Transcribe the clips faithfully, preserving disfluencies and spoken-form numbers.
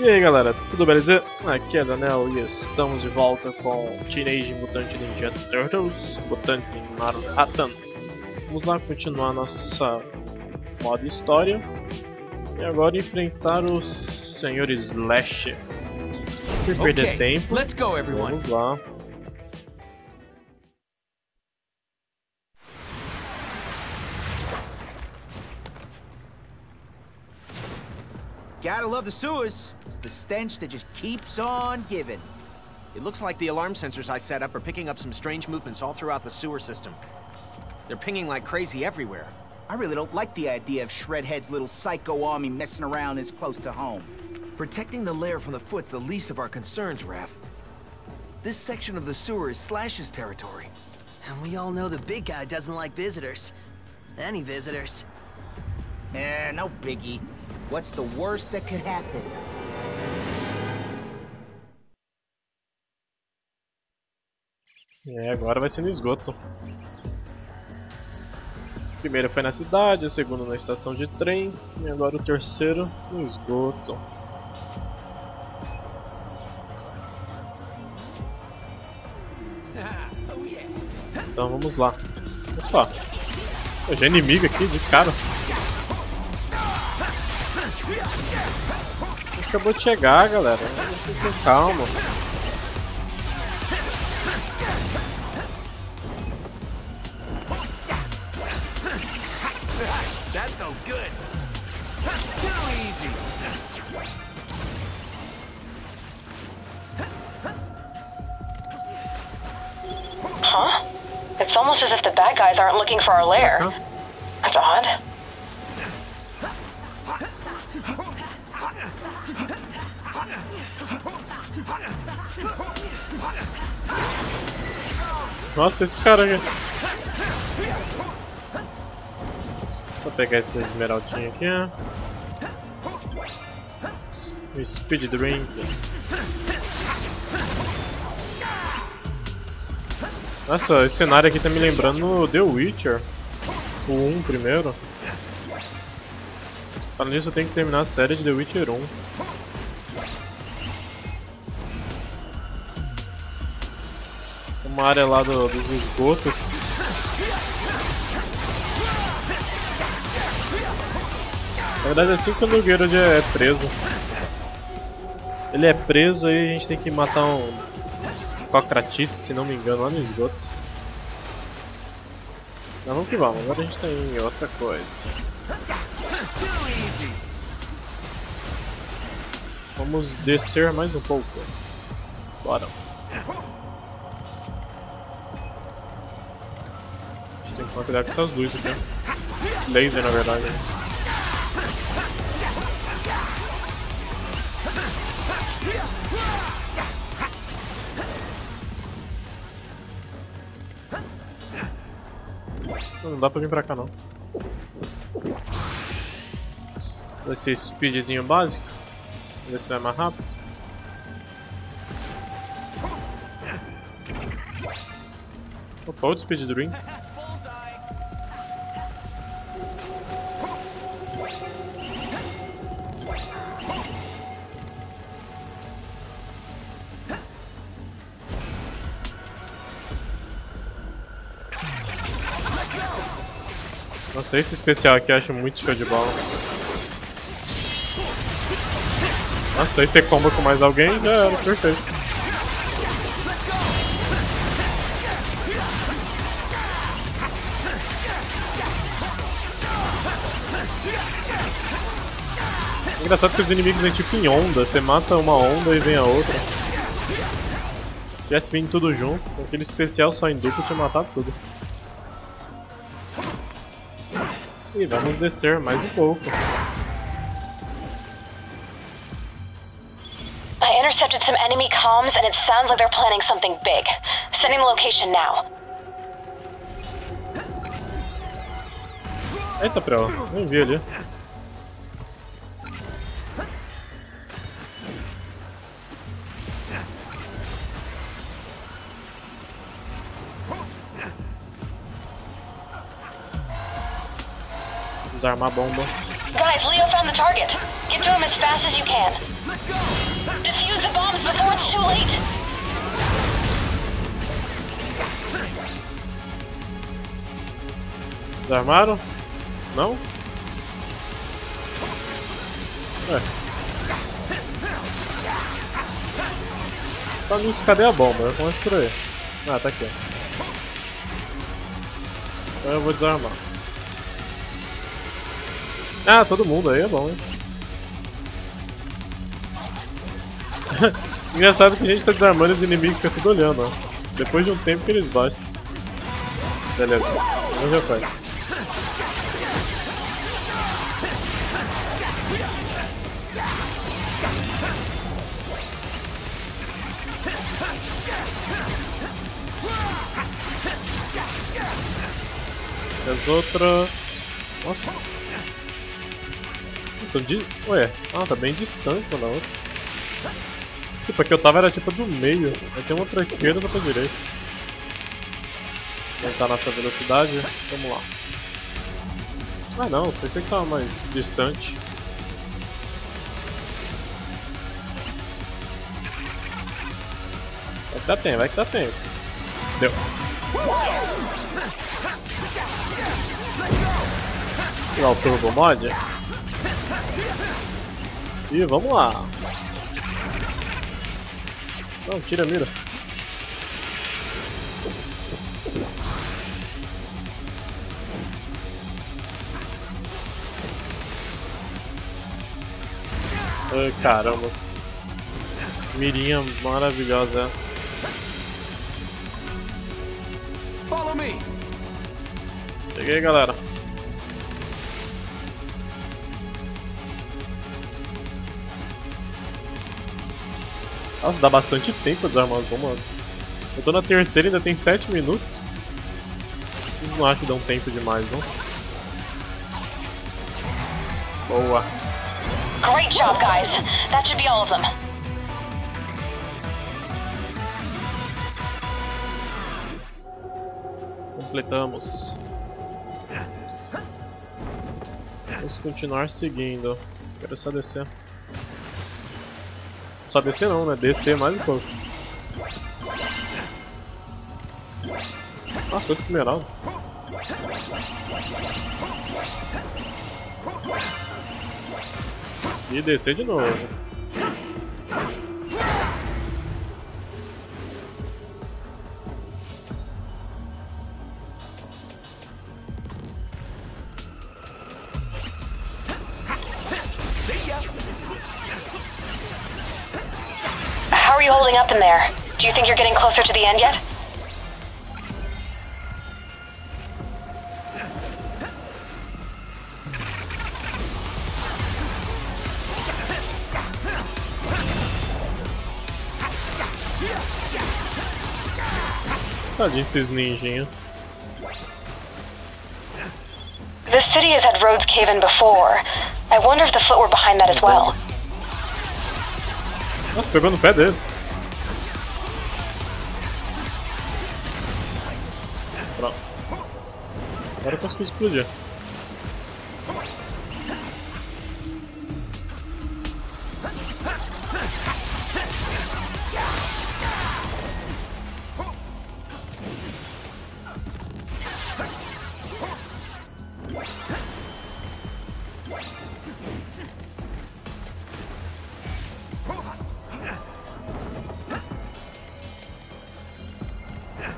E aí galera, tudo beleza? Aqui é Daniel e estamos de volta com Teenage Mutant Ninja Turtles, Mutantes em Manhattan. Vamos lá continuar nossa moda história e agora enfrentar o senhor Slash. Sem perder tempo, vamos lá. Gotta love the sewers. It's the stench that just keeps on giving. It looks like the alarm sensors I set up are picking up some strange movements all throughout the sewer system. They're pinging like crazy everywhere. I really don't like the idea of Shredhead's little psycho army messing around this close to home. Protecting the lair from the foot's the least of our concerns, Raph. This section of the sewer is Slash's territory. And we all know the big guy doesn't like visitors. Any visitors. Eh, no biggie. What's the worst that could happen? É, agora vai ser no esgoto. O primeiro foi na cidade, o segundo na estação de trem e agora o terceiro no esgoto. Então vamos lá. Opa! Já é inimigo aqui de cara. Acabou de chegar, galera. Fiquem calma. Huh? It's almost as if the bad guys aren't looking for our lair. Uh-huh. That's odd. Nossa, esse cara aqui. Só pegar esse esmeraldinho aqui. O Speed Drink. Nossa, esse cenário aqui tá me lembrando The Witcher. O um primeiro. Falando nisso, eu tenho que terminar a série de The Witcher um. Uma área lá do, dos esgotos. Na verdade é assim que o Nogueira é preso. Ele é preso e a gente tem que matar um Cocratice, se não me engano, lá no esgoto. Mas vamos que vamos, agora a gente tá em outra coisa. Vamos descer mais um pouco. Bora. Tem que tomar cuidado com essas luzes aqui. Esse laser, na verdade. Não dá pra vir pra cá, não. Esse speedzinho básico. Vamos ver se vai mais rápido. Opa, outro speed drink. Nossa, esse especial aqui eu acho muito show de bola. Nossa, aí você comba com mais alguém, já era, perfeito. É engraçado que os inimigos vêm tipo em onda, você mata uma onda e vem a outra. Se tivesse vindo tudo junto, aquele especial só em duplo tinha matado tudo. E vamos descer mais um pouco. I intercepted some enemy comms and it sounds like they're planning something big. Sending the location now. Eita, pra lá. Nem vi ali. Desarmar a bomba. Guys, Leo found the target. Get to him as fast as you can. Let's go! Defuse the bombs before it's too late! Desarmaram? Não? É. Tá nisso, cadê a bomba? Eu começo por aí. Ah, tá aqui. Então eu vou desarmar. Ah, todo mundo aí é bom, hein? Engraçado que a gente tá desarmando os inimigos que eu tô olhando, ó. Depois de um tempo que eles batem. Beleza, eu já faço. As outras... Nossa! Então, diz... Ué, ah, tá bem distante uma da outra. Tipo, a que eu tava era tipo do meio. Aí tem uma pra esquerda e outra pra direita. Aumentar a nossa velocidade, vamos lá. Ah não, pensei que tava mais distante. Vai que dá tempo, vai que dá tempo. Deu. Lá o turbo mod. E vamos lá. Não, tira a mira. Ai, caramba. Mirinha maravilhosa essa. Follow me. Cheguei, galera. Nossa, dá bastante tempo pra desarmar as bombas. Eu tô na terceira e ainda tem sete minutos. Eles não acham que dão tempo demais, não. Boa. Great job, guys. That should be all of them. Completamos. Vamos continuar seguindo. Quero só descer. Só descer não, né? Descer mais um pouco. Nossa, todo esmeralda. E descer de novo. How are you holding up in there? Do you think you're getting closer to the end yet? Tadinho desses ninjinha. The city has had roads cave in before. I wonder if the foot were behind that as well. Nossa, pegou no pé dele. Pronto. Agora eu consigo explodir.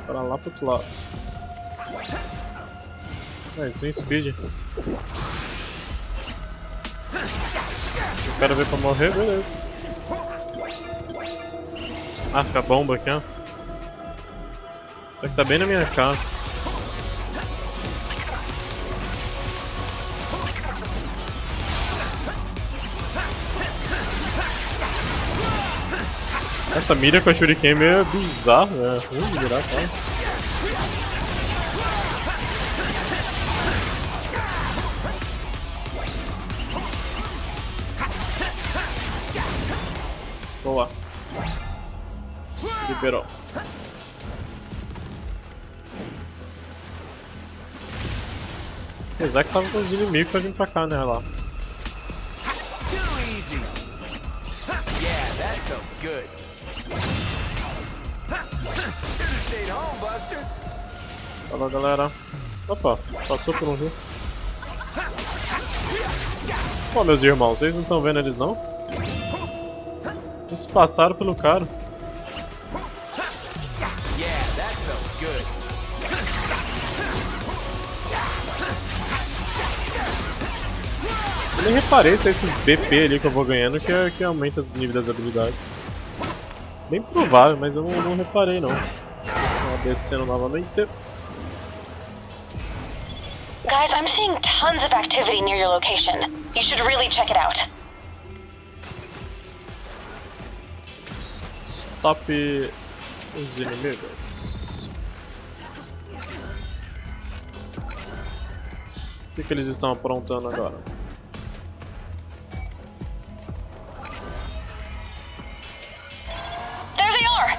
Para lá pro outro lado. Mais um speed. Eu quero ver pra morrer, beleza. Ah, fica a bomba aqui, ó. Só que tá bem na minha cara. Essa mira com a Shuriken é meio bizarro, é ruim de virar, cara. Boa. Liberou. Apesar que tava com os inimigos pra vir pra cá, né? Olha lá. easy. Yeah, that felt good. Should've stayed home, Buster. Fala, galera. Opa, passou por um rio. Pô, meus irmãos, vocês não estão vendo eles, não? Eles passaram pelo cara. Eu nem reparei se é esses B P ali que eu vou ganhando que, é, que aumenta os níveis das habilidades. Bem provável, mas eu não, não reparei não. Descendo novamente. Guys, I'm seeing tons of activity near your location. You should really check it out. Stop os inimigos. O que, que eles estão aprontando agora? There they are.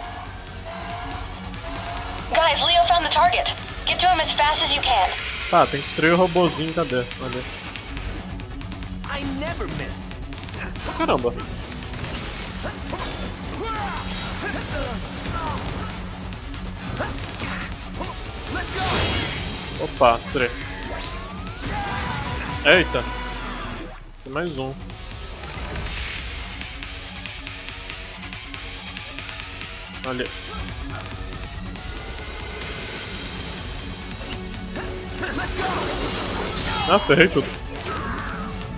Guys, Leo found the target. Get to him as fast as you can. Tá, tem que destruir o robozinho, cadê? Cadê? I never miss. Caramba. Opa, três. Eita. Tem mais um. Olha. Nossa, errei tudo.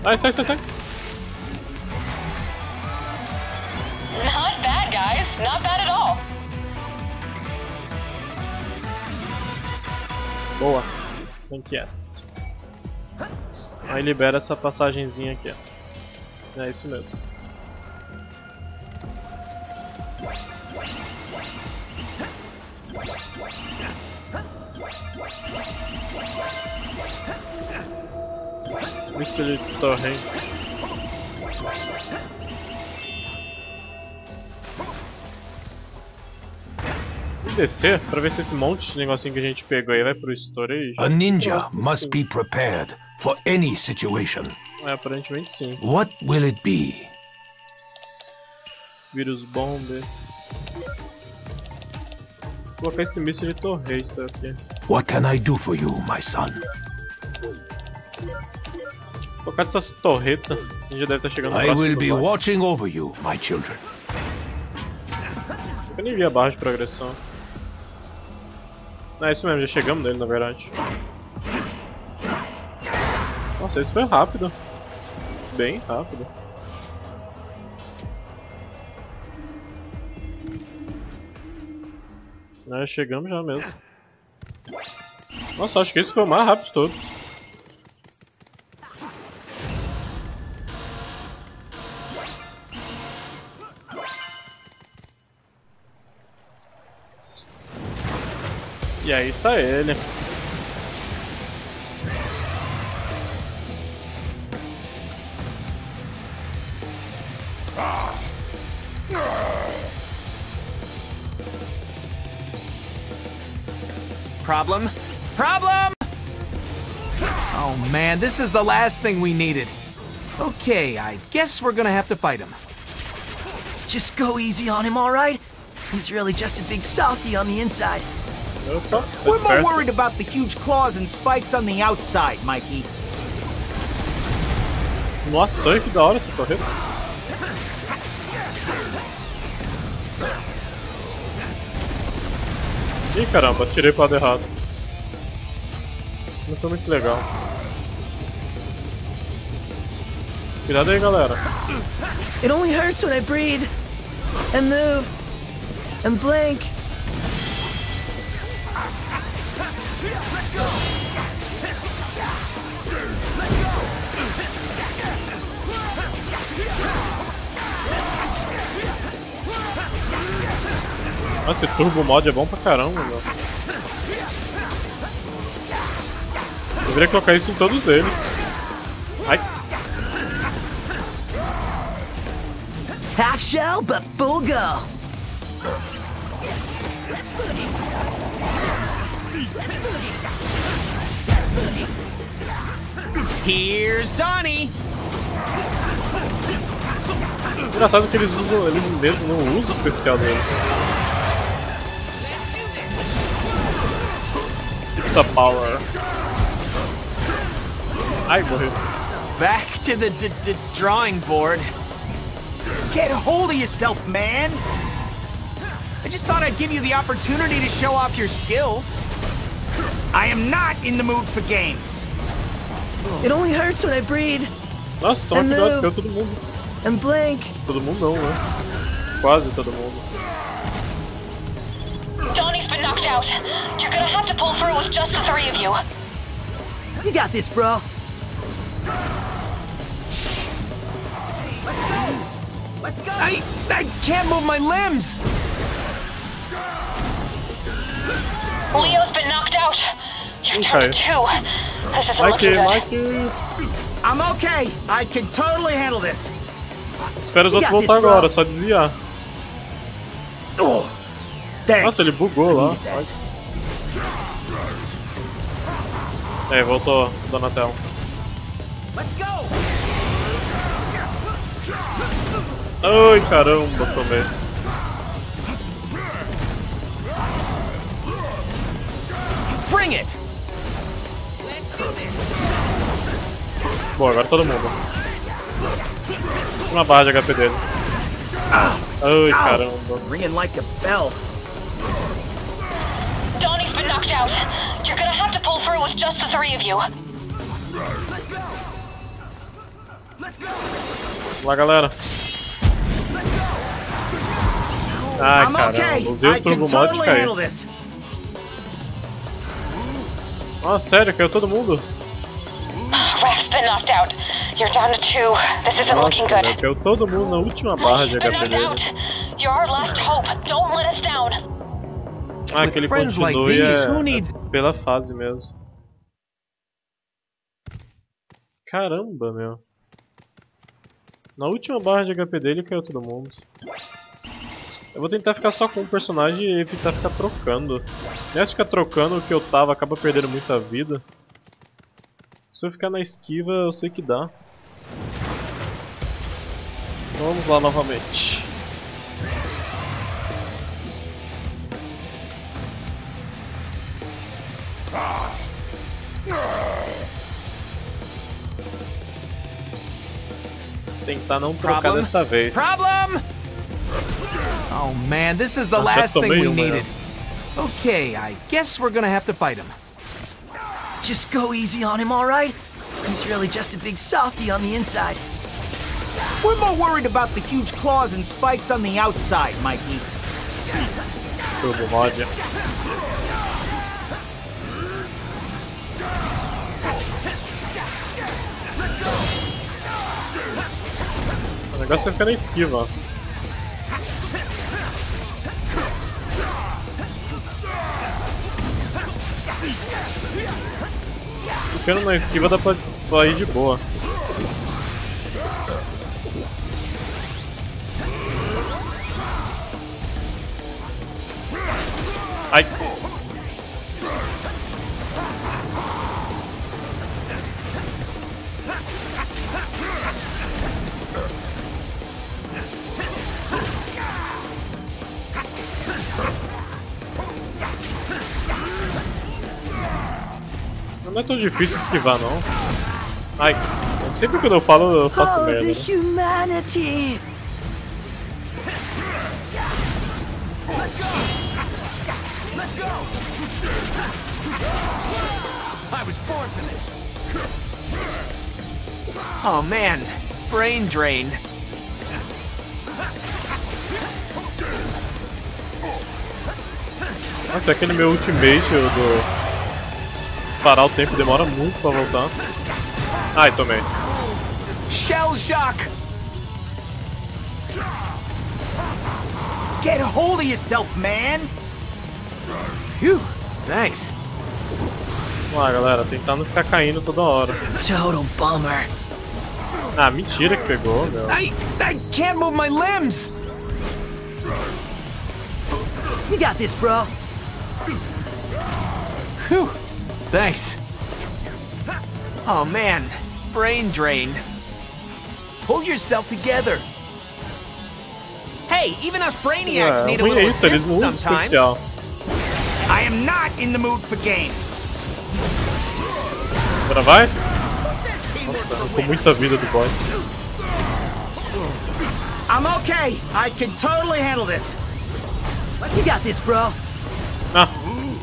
Ai, sai, sai, sai. Not bad, guys. Not bad at all. Boa. Thank yes. Aí libera essa passagenzinha aqui, ó. É isso mesmo. Isso de torre. Vou descer para ver se esse monte de negocinho que a gente pegou aí vai pro store aí. A ninja must be prepared for any situation. É, aparentemente sim. What will it be? Vírus bomba. Vou colocar esse míssil de torreta aqui. What can I do for you, my son? Por causa dessas torretas, a gente já deve estar chegando no próximo. I will be watching over you, my children. Eu nem vi a barra de progressão. Não, é isso mesmo, já chegamos nele na verdade. Nossa, isso foi rápido. Bem rápido. Nós chegamos já mesmo. Nossa, acho que esse foi o mais rápido de todos. E aí está ele. Problem? Problem? Oh man, this is the last thing we needed. Okay, I guess we're gonna have to fight him. Just go easy on him, all right? He's really just a big softy on the inside. We're more worried about the huge claws and spikes on the outside, Mikey. Nossa, que da hora essa corrida. Ih, caramba, tirei para o lado errado. Não foi muito legal. Cuidado aí, galera. It only hurts when I breathe and move and blink. Let's go. Let's go. Nossa, esse turbo mod é bom pra caramba, velho. Eu deveria colocar isso em todos eles. Ai. Half shell but full go. Let's boogie. Here's Donnie. Engraçado que eles usam, eles mesmo não usam o especial dele. It's a power. Ai, morreu. Back to the d d drawing board. Get a hold of yourself, man. I just thought I'd give you the opportunity to show off your skills. I am not in the mood for games. It only hurts when I breathe. Nossa, toma cuidado, caiu todo mundo. And blank. Todo mundo não, né? Quase todo mundo. Donnie's been knocked out. You're gonna have to pull through with just the three of you. You got this, bro. Let's go. Let's go. I I can't move my limbs. Leo's been knocked out. You're down to two. This isn't looking good. I'm okay. I can totally handle this. Espera os outros voltar agora, só desviar. Nossa, ele bugou lá. É, voltou, Donatello. Ai, caramba, também. Bring it. Bom, agora todo mundo. Na barra de H P dele. Ai, caramba. Ringing like a bell. Donnie's been knocked out. You're gonna have to pull through with just the three of you. Let's go. Let's go. Vamos lá, galera. Ah, caramba. Usei o turbo mod e caí. Ah, sério, caiu todo mundo? Raph's been knocked out. You're down to two. This isn't looking good. Nossa, caiu todo mundo na última barra de H P dele. You're our last hope. Don't let us down. Ah, que ele continue é pela fase mesmo. Caramba, meu. Na última barra de H P dele caiu todo mundo. Eu vou tentar ficar só com um personagem e evitar ficar trocando. Nessa ficar trocando o que eu tava acaba perdendo muita vida. Se eu ficar na esquiva, eu sei que dá. Então vamos lá novamente. Tentar não trocar desta vez. Problem! Oh man, this is the last thing we needed. Okay, I guess we're gonna have to fight him. Just go easy on him, all right? He's really just a big softy on the inside. We're more worried about the huge claws and spikes on the outside, Mikey. Turbo mod. O negócio é ficar na esquiva. Ficando na esquiva dá pra, pra ir de boa. Ai! Não é tão difícil esquivar, não. Ai, sempre que eu falo, eu faço oh, merda. Né? Oh man, brain drain. Até aquele meu ultimate eu dou. Parar o tempo demora muito pra voltar. Ai, tomei. Shell shock. Get a hold of yourself, man. Phew, thanks. Vamos lá, galera, tentar não ficar caindo toda hora. Total bummer. Ah, mentira que pegou, meu. I I can't move my limbs. You got this, bro. Phew. Thanks. Oh man, brain drain. Pull yourself together. Hey, even us brainiacs yeah, need a little assist sometimes. Special. I am not in the mood for games. Tá na vai? Nossa, eu tô com muita vida do boss. I'm okay. I can totally handle this. What you got this, bro? Ah,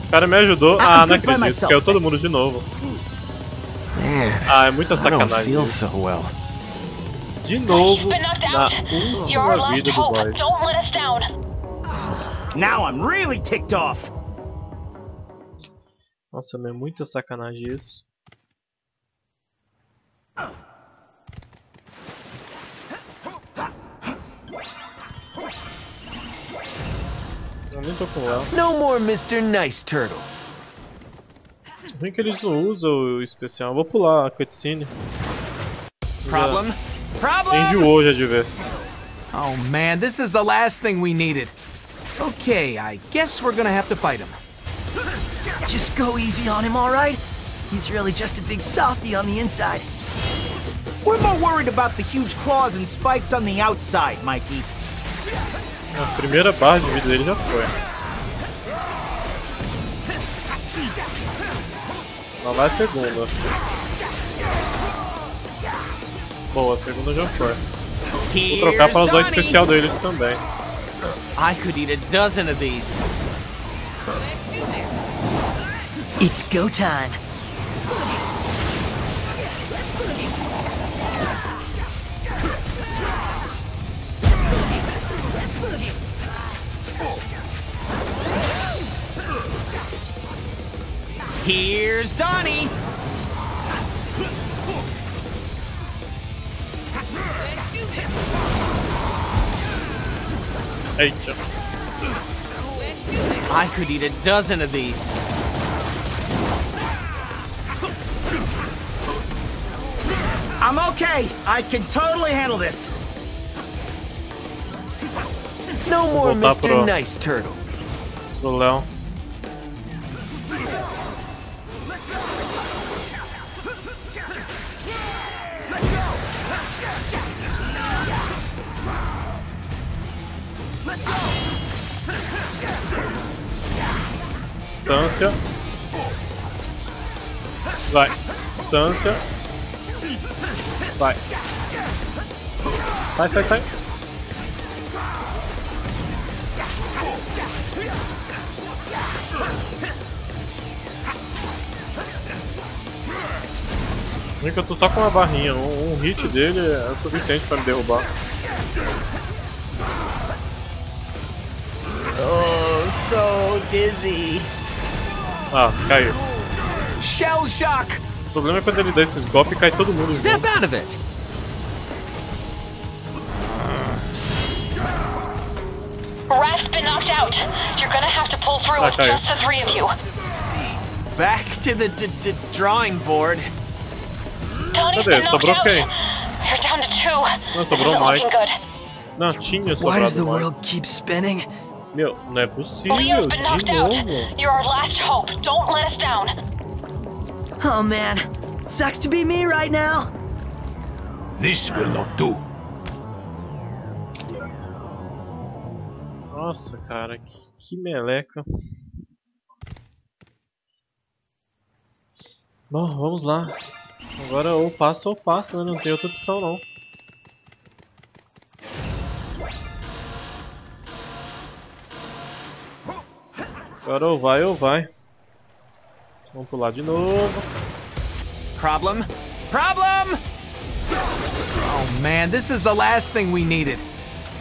o cara me ajudou. Ah, não acredito. Caiu todo mundo de novo. Ah, é muita sacanagem. De novo na última vida do boss. Now I'm really ticked off. Nossa, é muita sacanagem isso. No more Mister Nice Turtle. Bem que eles não usam o especial. Vou pular a cutscene. Problem. Problem. Enjoou já de ver. Oh man, this is the last thing we needed. Okay, I guess we're gonna have to fight him. Just go easy on him, all right? He's really just a big softy on the inside. We're more worried about the huge claws and spikes on the outside, Mikey. A primeira barra de vida dele já foi. Lá vai a segunda. Boa, a segunda já foi. Vou trocar para usar o especial deles também. I could eat a dozen of these. Let's do this. It's go time. Here's Donnie. Let's do this. Hey, let's do this. I could eat a dozen of these. I'm okay. I can totally handle this. No more Mister Nice Turtle. Hello. Distância. Vai. Distância. Vai. Sai, sai, sai. Vem que eu tô só com uma barrinha. Um, um hit dele é suficiente pra me derrubar. Oh, so dizzy. Ah, caiu. Shell shock. O problema é quando ele dá esses golpes e cai todo mundo. Snap out of it. Raph's been knocked out. You're gonna have to pull through with just the three of you. Back to the d d drawing board. Donnie's been knocked out. You're down to two. This isn't looking good. Não, tinha sobrado. Why does the world keep spinning? Meu, não é possível. Leo's been knocked out. You're our last hope. Don't let us down. Oh man, sucks to be me right now. This will not do. Nossa, cara, que, que meleca. Bom, vamos lá. Agora ou passa ou passa, né? Não tem outra opção não. Agora ou vai ou vai. Vamos pular de novo. Problem. Problem. Oh man, this is the last thing we needed.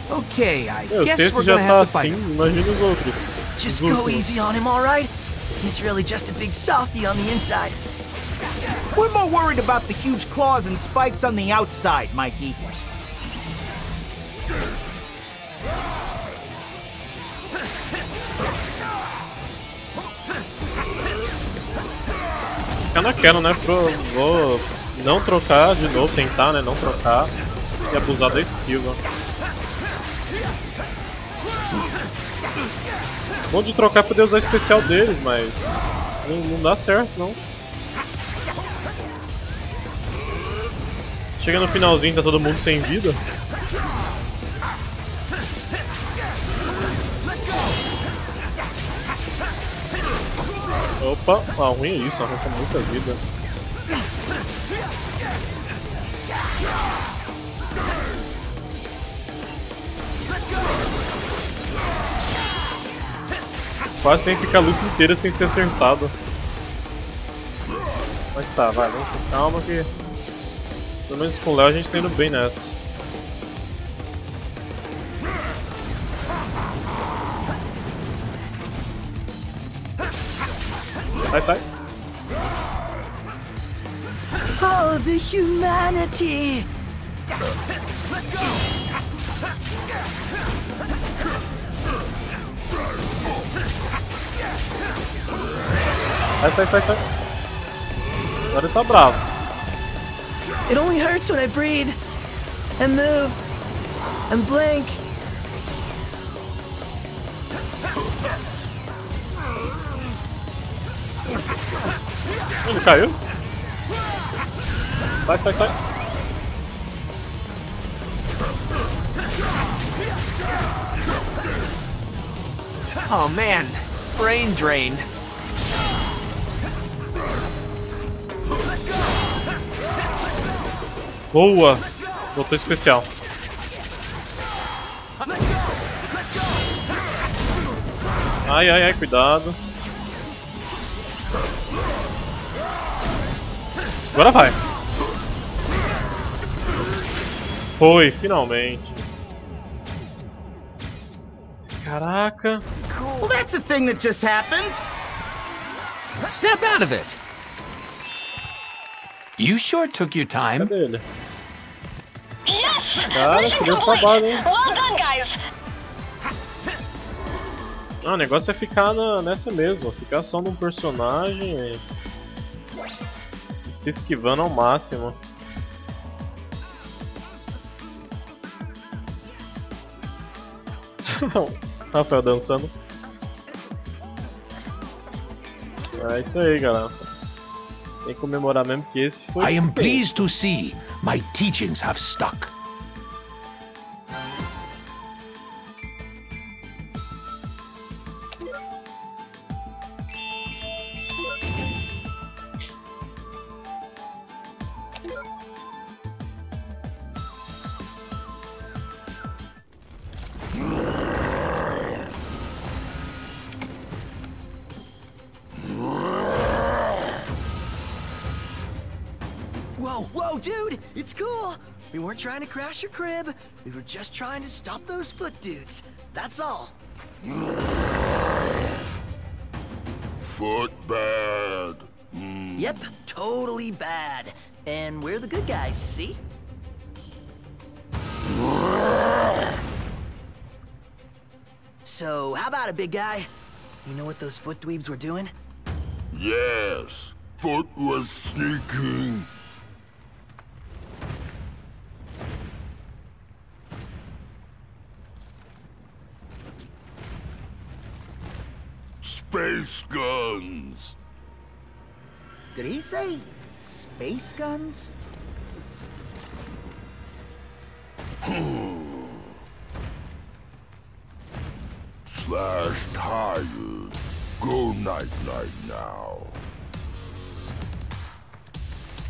Okay, I Meu, guess we're gonna have to fight. Assim, imagina os outros. Just os go outros. Easy on him, all right? He's really just a big softy on the inside. We're more worried about the huge claws and spikes on the outside, Mikey. Eu não quero, né? Pro, vou não trocar de novo, tentar, né? Não trocar e abusar da esquiva. Bom de trocar poder usar especial deles, mas não, não dá certo, não. Chega no finalzinho, tá todo mundo sem vida. Opa, a unha é isso, arranca muita vida. Quase tem que ficar a luta inteira sem ser acertado. Mas tá, vai, vamos com calma que... Pelo menos com o Léo a gente tá indo bem nessa. Sai, sai. Oh, the humanity! Let's go! Sai, sai, sai, sai. Agora ele tá bravo. It only hurts when I breathe and move and blink. Ele caiu? Sai, sai, sai. Oh man, brain drain. Boa! Voltou especial. Ai, ai, ai, cuidado. Agora vai. Foi, finalmente. Caraca. Well, that's a thing that just happened. Snap out of it. You sure took your time. Cadê ele? Cara, se deu trabalho, hein? Ah, o negócio é ficar na, nessa mesmo, ficar só num personagem e se esquivando ao máximo. Rafael dançando. É isso aí, galera. Tem que comemorar mesmo que esse foi. I am pleased to see my teachings have stuck. Trying to crash your crib. We were just trying to stop those foot dudes. That's all. Foot bad. Mm. Yep, totally bad. And we're the good guys, see? So, how about it, big guy? You know what those foot dweebs were doing? Yes, foot was sneaking. Space guns! Did he say space guns? Slash tire. Go night night now.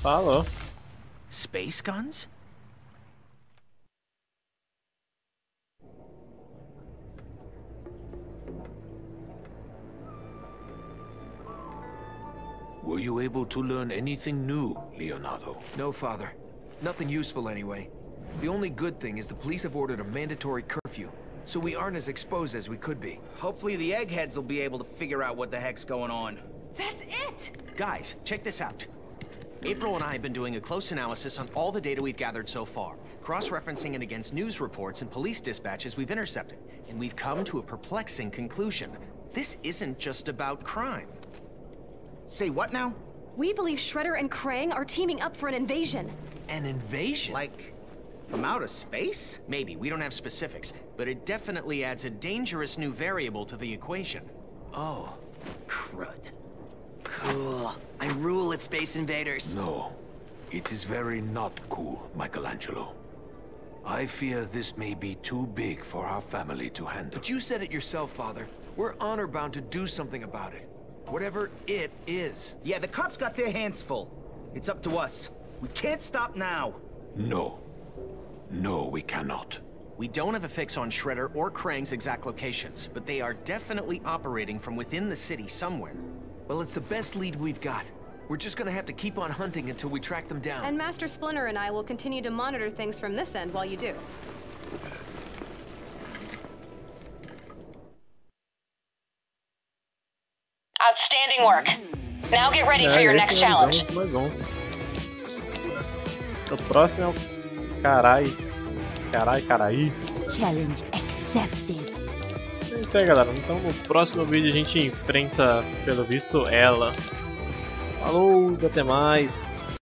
Hello. Space guns? Were you able to learn anything new, Leonardo? No, Father. Nothing useful anyway. The only good thing is the police have ordered a mandatory curfew, so we aren't as exposed as we could be. Hopefully the eggheads will be able to figure out what the heck's going on. That's it! Guys, check this out. April and I have been doing a close analysis on all the data we've gathered so far, cross-referencing it against news reports and police dispatches we've intercepted, and we've come to a perplexing conclusion. This isn't just about crime. Say what now? We believe Shredder and Krang are teaming up for an invasion. An invasion? Like, from outer space? Maybe, we don't have specifics, but it definitely adds a dangerous new variable to the equation. Oh. Crud. Cool. I rule at Space Invaders. No. It is very not cool, Michelangelo. I fear this may be too big for our family to handle. But you said it yourself, Father. We're honor-bound to do something about it. Whatever it is. Yeah, the cops got their hands full. It's up to us. We can't stop now. No. No, we cannot. We don't have a fix on Shredder or Krang's exact locations, but they are definitely operating from within the city somewhere. Well, it's the best lead we've got. We're just gonna have to keep on hunting until we track them down. And Master Splinter and I will continue to monitor things from this end while you do. Outstanding work. Now get ready é, for your next challenge. Mais um, mais um. O próximo é o Carai. Carai, carai. Challenge accepted. É isso aí, galera. Então no próximo vídeo a gente enfrenta, pelo visto, ela. Falou, até mais.